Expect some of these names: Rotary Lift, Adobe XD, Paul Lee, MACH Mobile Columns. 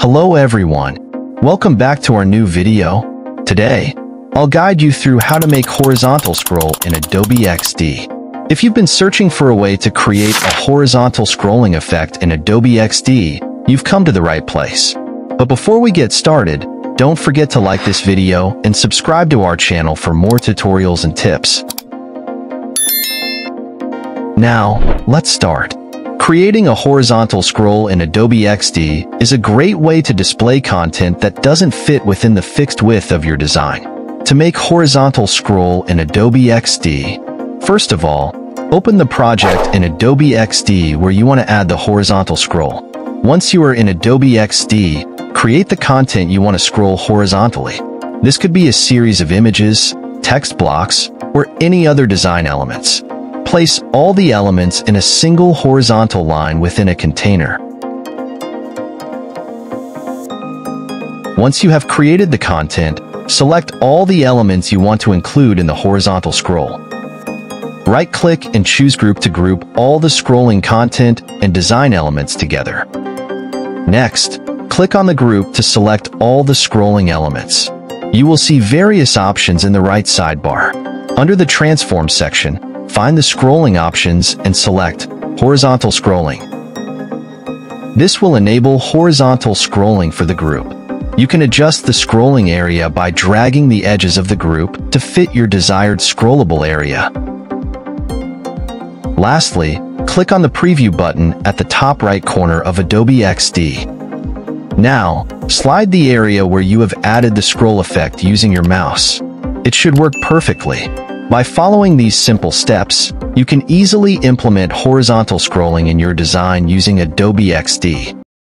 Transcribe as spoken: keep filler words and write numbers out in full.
Hello everyone, welcome back to our new video. Today, I'll guide you through how to make horizontal scroll in Adobe X D. If you've been searching for a way to create a horizontal scrolling effect in Adobe X D, you've come to the right place. But before we get started, don't forget to like this video and subscribe to our channel for more tutorials and tips. Now, let's start. Creating a horizontal scroll in Adobe X D is a great way to display content that doesn't fit within the fixed width of your design. To make horizontal scroll in Adobe X D, first of all, open the project in Adobe X D where you want to add the horizontal scroll. Once you are in Adobe X D, create the content you want to scroll horizontally. This could be a series of images, text blocks, or any other design elements. Place all the elements in a single horizontal line within a container. Once you have created the content, select all the elements you want to include in the horizontal scroll. Right-click and choose Group to group all the scrolling content and design elements together. Next, click on the group to select all the scrolling elements. You will see various options in the right sidebar. Under the Transform section, find the scrolling options and select Horizontal Scrolling. This will enable horizontal scrolling for the group. You can adjust the scrolling area by dragging the edges of the group to fit your desired scrollable area. Lastly, click on the Preview button at the top right corner of Adobe X D. Now, slide the area where you have added the scroll effect using your mouse. It should work perfectly. By following these simple steps, you can easily implement horizontal scrolling in your design using Adobe X D.